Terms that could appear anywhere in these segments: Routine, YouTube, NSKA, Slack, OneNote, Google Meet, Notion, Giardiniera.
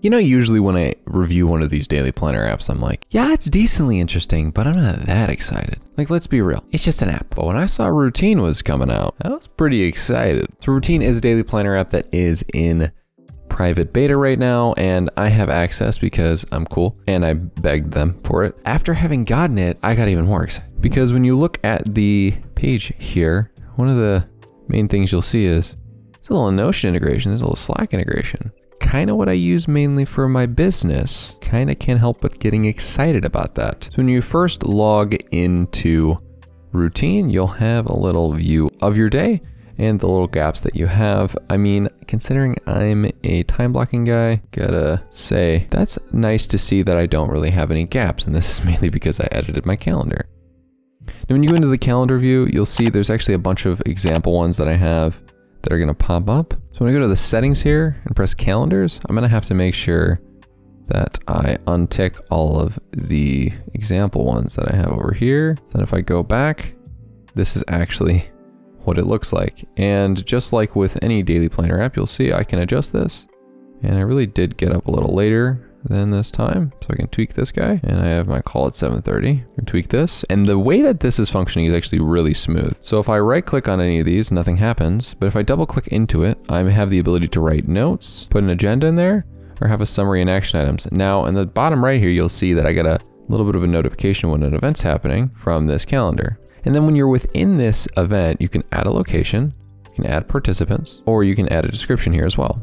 You know, usually when I review one of these daily planner apps, I'm like, yeah, it's decently interesting, but I'm not that excited. Like, let's be real, it's just an app. But when I saw Routine was coming out, I was pretty excited. So Routine is a daily planner app that is in private beta right now, and I have access because I'm cool and I begged them for it. After having gotten it, I got even more excited because when you look at the page here, one of the main things you'll see is there's a little Notion integration, there's a little Slack integration. Kind of what I use mainly for my business. Kind of can't help but getting excited about that. So when you first log into Routine, you'll have a little view of your day and the little gaps that you have. I mean, considering I'm a time blocking guy, gotta say, that's nice to see that I don't really have any gaps. And this is mainly because I edited my calendar. Now, when you go into the calendar view, you'll see there's actually a bunch of example ones that I have that are gonna pop up. So when I go to the settings here and press calendars, I'm gonna have to make sure that I untick all of the example ones that I have over here. So then if I go back, this is actually what it looks like. And just like with any daily planner app, you'll see I can adjust this. And I really did get up a little later than this time. So I can tweak this guy and I have my call at 7:30 and tweak this. And the way that this is functioning is actually really smooth. So if I right click on any of these, nothing happens. But if I double click into it, I have the ability to write notes, put an agenda in there, or have a summary and action items. Now in the bottom right here, you'll see that I got a little bit of a notification when an event's happening from this calendar. And then when you're within this event, you can add a location, you can add participants, or you can add a description here as well.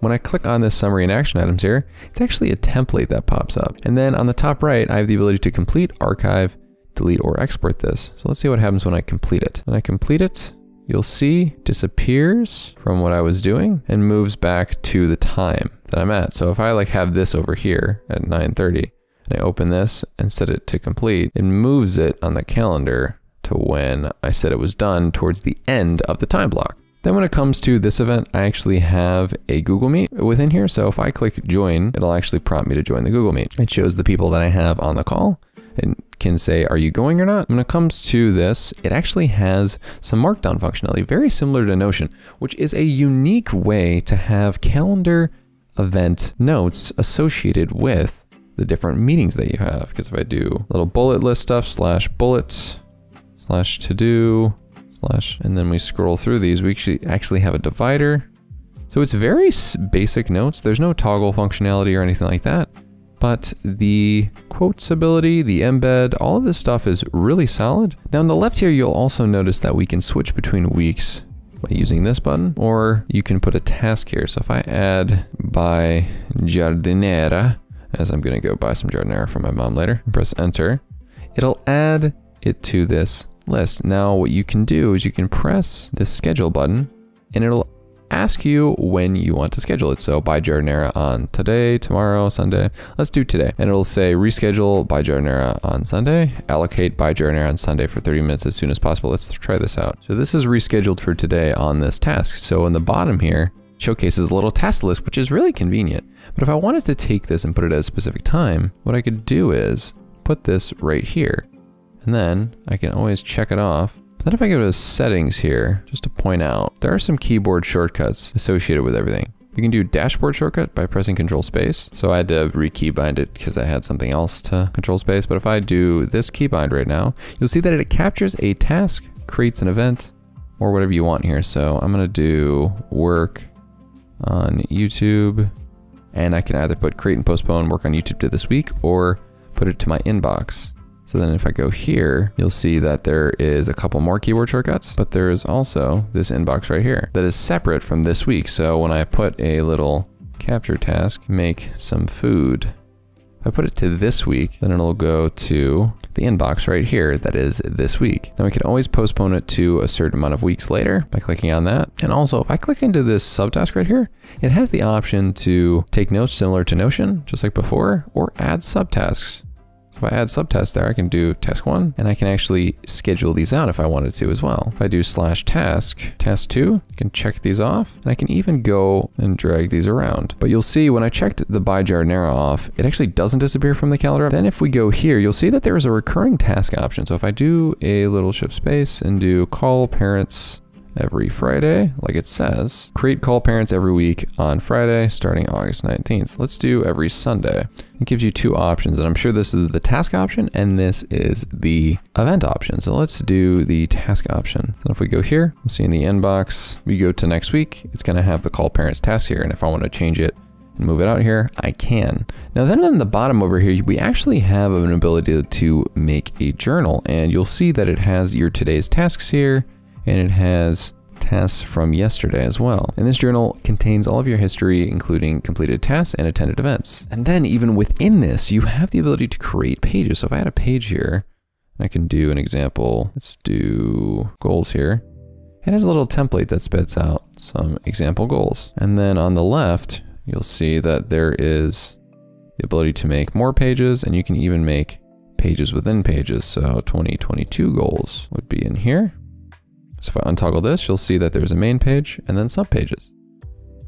When I click on this summary and action items here, it's actually a template that pops up. And then on the top right, I have the ability to complete, archive, delete, or export this. So let's see what happens when I complete it. When I complete it, you'll see disappears from what I was doing and moves back to the time that I'm at. So if I like have this over here at 9:30 and I open this and set it to complete, it moves it on the calendar to when I said it was done towards the end of the time block. Then when it comes to this event, I actually have a Google Meet within here. So if I click join, it'll actually prompt me to join the Google Meet. It shows the people that I have on the call and can say, are you going or not? When it comes to this, it actually has some markdown functionality, very similar to Notion, which is a unique way to have calendar event notes associated with the different meetings that you have. Because if I do little bullet list stuff, slash bullets, slash to do, and then we scroll through these, we actually have a divider. So it's very basic notes. There's no toggle functionality or anything like that, but the quotes ability, the embed, all of this stuff is really solid. Now on the left here, you'll also notice that we can switch between weeks by using this button, or you can put a task here. So if I add by Giardiniera, as I'm gonna go buy some Giardiniera from my mom later, press enter, it'll add it to this list. Now what you can do is you can press this schedule button and it'll ask you when you want to schedule it. So by Giardiniera on today, tomorrow, Sunday. Let's do today. And it'll say reschedule by Giardiniera on Sunday, allocate by Giardiniera on Sunday for 30 minutes as soon as possible. Let's try this out. So this is rescheduled for today on this task. So in the bottom here, showcases a little task list, which is really convenient. But if I wanted to take this and put it at a specific time, what I could do is put this right here. And then I can always check it off. But then if I go to settings here, just to point out, there are some keyboard shortcuts associated with everything. You can do dashboard shortcut by pressing control space. So I had to rekeybind it because I had something else to control space. But if I do this keybind right now, you'll see that it captures a task, creates an event, or whatever you want here. So I'm gonna do work on YouTube, and I can either put create and postpone work on YouTube to this week or put it to my inbox. So then if I go here, you'll see that there is a couple more keyboard shortcuts, but there is also this inbox right here that is separate from this week. So when I put a little capture task, make some food, if I put it to this week, then it'll go to the inbox right here that is this week. Now we can always postpone it to a certain amount of weeks later by clicking on that. And also if I click into this subtask right here, it has the option to take notes similar to Notion, just like before, or add subtasks. If I add subtasks there, I can do task one and I can actually schedule these out if I wanted to as well. If I do slash task, task two, I can check these off and I can even go and drag these around. But you'll see when I checked the by Giardiniera off, it actually doesn't disappear from the calendar. Then if we go here, you'll see that there is a recurring task option. So if I do a little shift space and do call parents every Friday, like it says. Create call parents every week on Friday, starting August 19th. Let's do every Sunday. It gives you two options, and I'm sure this is the task option and this is the event option. So let's do the task option. And if we go here, we'll see in the inbox, we go to next week, it's gonna have the call parents task here. And if I wanna change it, move it out here, I can. Now then on the bottom over here, we actually have an ability to make a journal, and you'll see that it has your today's tasks here, and it has tasks from yesterday as well. And this journal contains all of your history, including completed tasks and attended events. And then even within this, you have the ability to create pages. So if I had a page here, I can do an example. Let's do goals here. It has a little template that spits out some example goals. And then on the left, you'll see that there is the ability to make more pages, and you can even make pages within pages. So 2022 goals would be in here. So if I untoggle this, you'll see that there's a main page and then sub pages.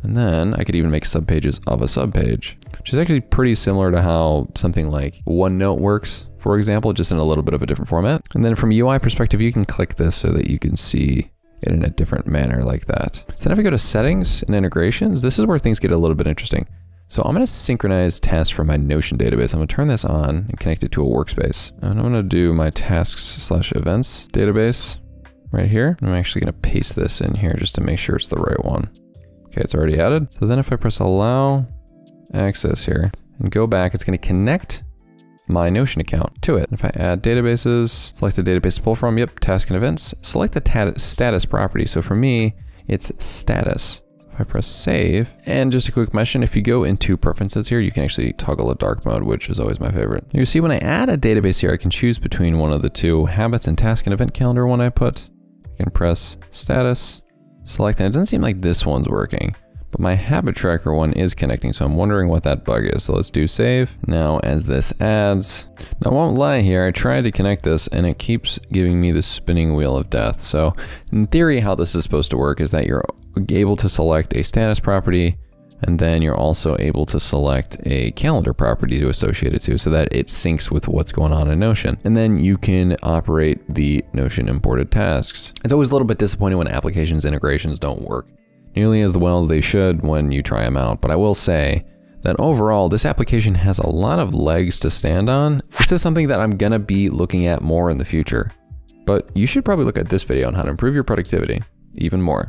And then I could even make sub pages of a sub page, which is actually pretty similar to how something like OneNote works, for example, just in a little bit of a different format. And then from a UI perspective, you can click this so that you can see it in a different manner like that. Then if we go to settings and integrations, this is where things get a little bit interesting. So I'm gonna synchronize tasks from my Notion database. I'm gonna turn this on and connect it to a workspace. And I'm gonna do my tasks/events database right here. I'm actually gonna paste this in here just to make sure it's the right one. Okay, it's already added. So then if I press allow access here and go back, it's gonna connect my Notion account to it. If I add databases, select the database to pull from, yep, task and events, select the status property. So for me, it's status. If I press save, and just a quick mention, if you go into preferences here, you can actually toggle the dark mode, which is always my favorite. You see when I add a database here, I can choose between one of the two habits and task and event calendar one I put. I can press status, select, and it doesn't seem like this one's working. But my habit tracker one is connecting, so I'm wondering what that bug is. So let's do save. Now as this adds, now I won't lie here, I tried to connect this and it keeps giving me the spinning wheel of death. So in theory, how this is supposed to work is that you're able to select a status property, and then you're also able to select a calendar property to associate it to so that it syncs with what's going on in Notion. And then you can operate the Notion imported tasks. It's always a little bit disappointing when applications integrations don't work nearly as well as they should when you try them out. But I will say that overall, this application has a lot of legs to stand on. This is something that I'm gonna be looking at more in the future, but you should probably look at this video on how to improve your productivity even more.